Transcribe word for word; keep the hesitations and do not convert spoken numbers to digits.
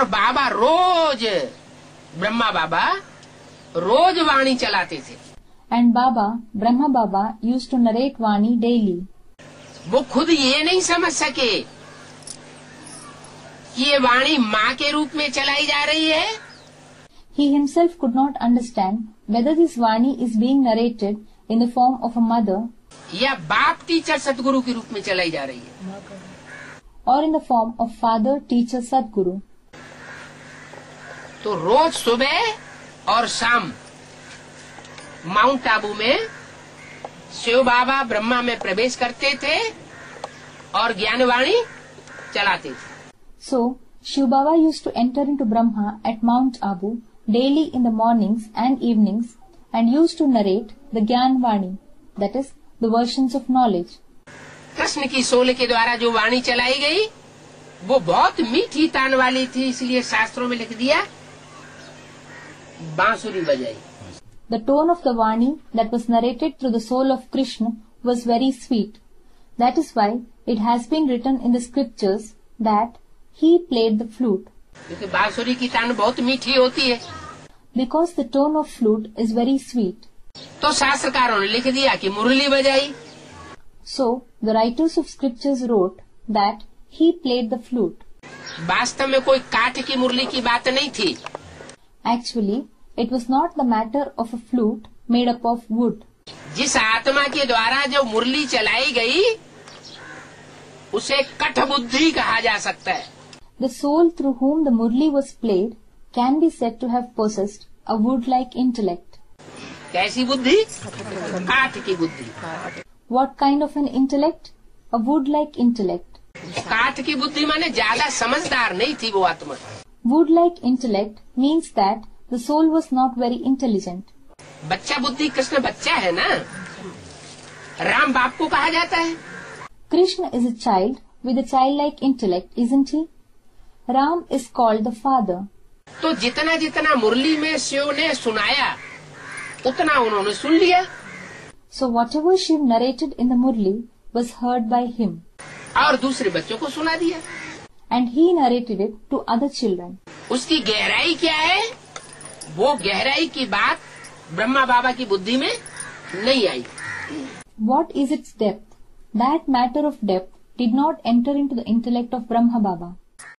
और बाबा रोज ब्रह्मा बाबा रोज वाणी चलाते थे। And Baba Brahma Baba used to narrate vani daily. वो खुद ये नहीं समझ सके कि ये वाणी माँ के रूप में चलाई जा रही है। He himself could not understand whether this Vani is being narrated in the form of a mother या बाप टीचर सदगुरु के रूप में चलाई जा रही है और in the form of father teacher Sadguru. तो रोज सुबह और शाम माउंट आबू में शिव बाबा ब्रह्मा में प्रवेश करते थे और ज्ञानवाणी चलाते थे। So Shiv Baba used to enter into Brahma at Mount Abu daily in the mornings and evenings and used to narrate the gyanvani that is the versions of knowledge. Krishna की सोल के द्वारा जो वाणी चलाई गई वो बहुत मीठी तान वाली थी, इसलिए शास्त्रों में लिख दिया बांसुरी बजाई। The tone of the vani that was narrated through the soul of Krishna was very sweet. That is why it has been written in the scriptures that he played the flute. क्योंकि बांसुरी की तान बहुत मीठी होती है। Because the tone of flute is very sweet. तो शास्त्रकारों ने लिख दिया कि मुरली बजाई। So the writers of scriptures wrote that he played the flute. वास्तव में कोई काठ की मुरली की बात नहीं थी। Actually it was not the matter of a flute made up of wood. जिस आत्मा के द्वारा जो मुरली चलाई गई उसे कठबुद्धि कहा जा सकता है। The soul through whom the murli was played can be said to have possessed a wood like intellect. कैसी बुद्धि? काठ की बुद्धि। What kind of an intellect? A wood-like intellect. काठ की बुद्धि माने ज्यादा समझदार नहीं थी वो आत्मा। Wood-like intellect means that the soul was not very intelligent. बच्चा बुद्धि, कृष्ण बच्चा है ना? राम बाप को कहा जाता है। Krishna is a child with a child-like intellect, isn't he? Ram is called the father. तो जितना जितना मुरली में शिव ने सुनाया उतना उन्होंने सुन लिया। So whatever Shiv narrated in the Murli was heard by him. और दूसरे बच्चों को सुना दिया। And he narrated it to other children. उसकी गहराई क्या है? वो गहराई की बात ब्रह्मा बाबा की बुद्धि में नहीं आई। What is its depth? That matter of depth did not enter into the intellect of Brahma Baba.